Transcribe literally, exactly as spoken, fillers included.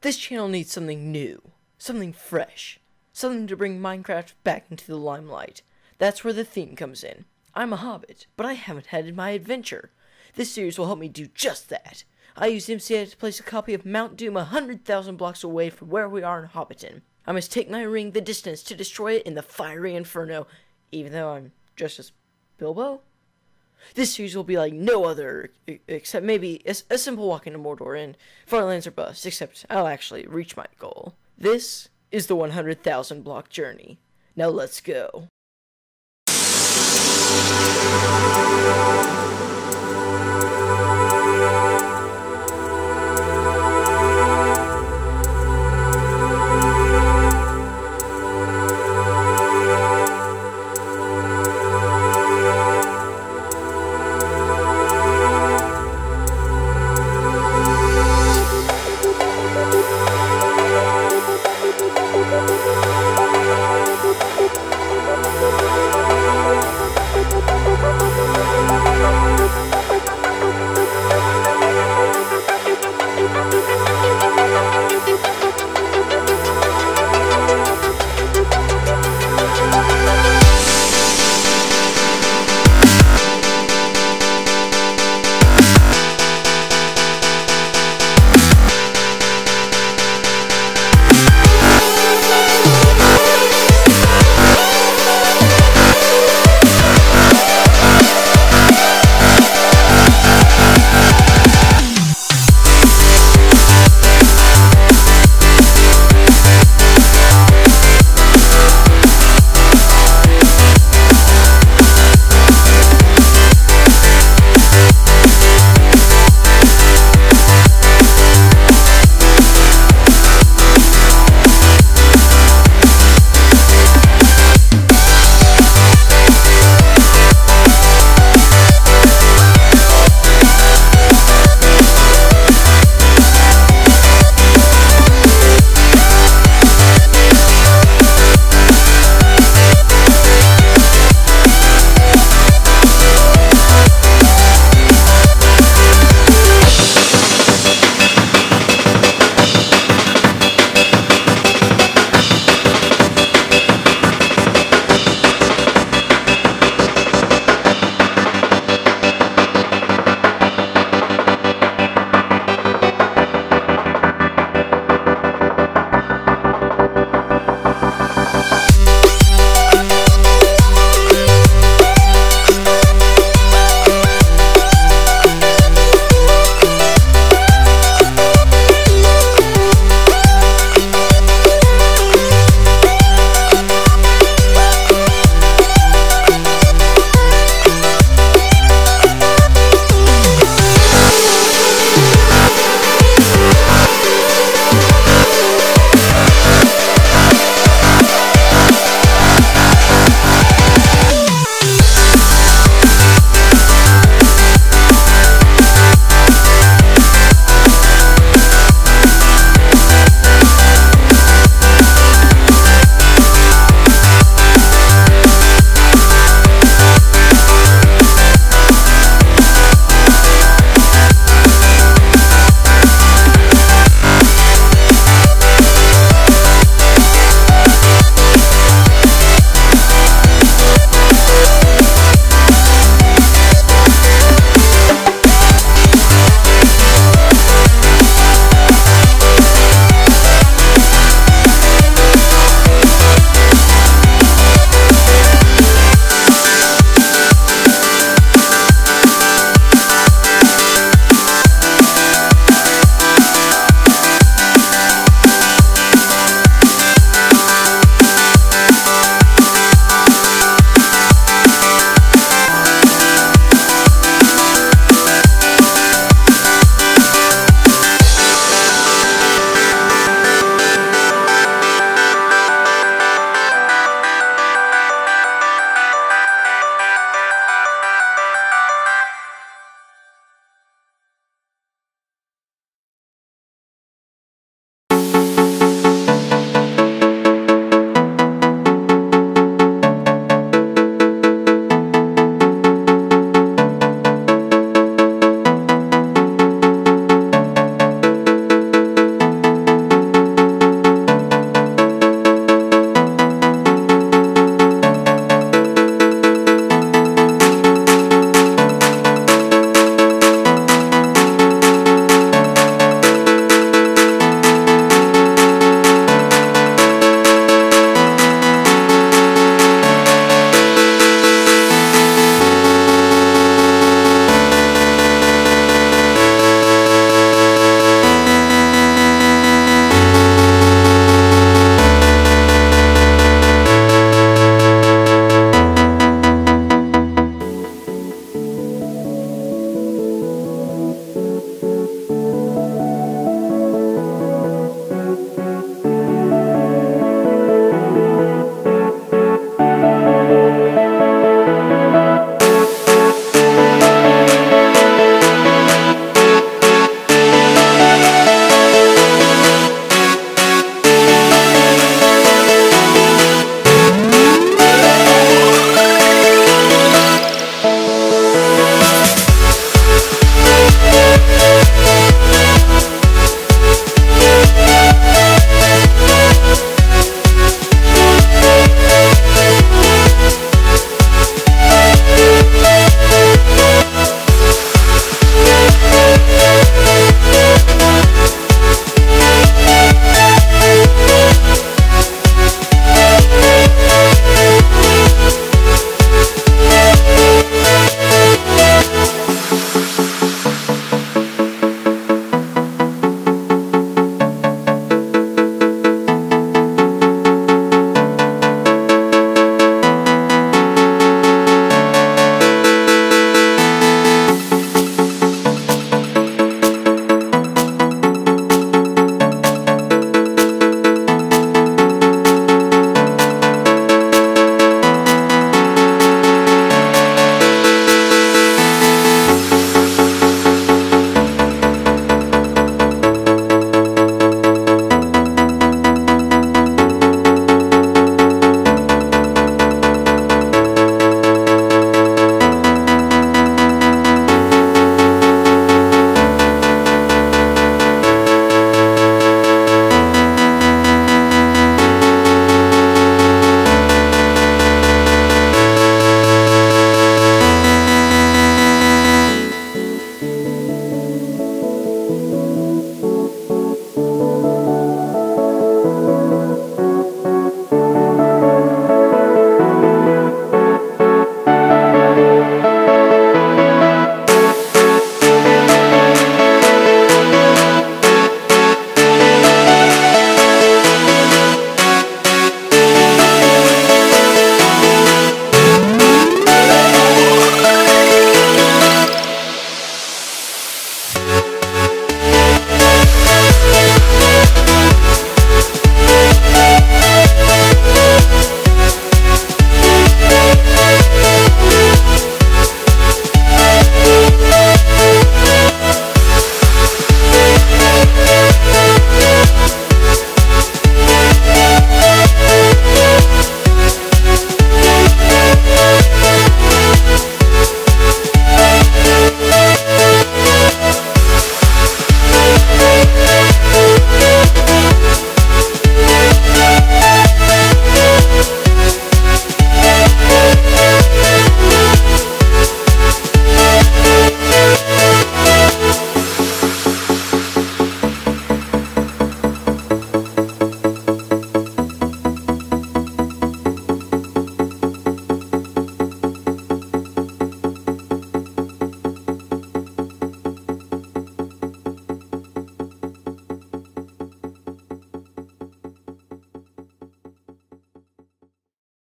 This channel needs something new, something fresh, something to bring Minecraft back into the limelight. That's where the theme comes in. I'm a hobbit, but I haven't had my adventure. This series will help me do just that. I used M C A to place a copy of Mount Doom a hundred thousand blocks away from where we are in Hobbiton. I must take my ring the distance to destroy it in the fiery inferno, even though I'm dressed as Bilbo? This series will be like no other, except maybe a, a simple walk into Mordor and Farlands or Bust, except I'll actually reach my goal. This is the one hundred thousand block journey. Now let's go.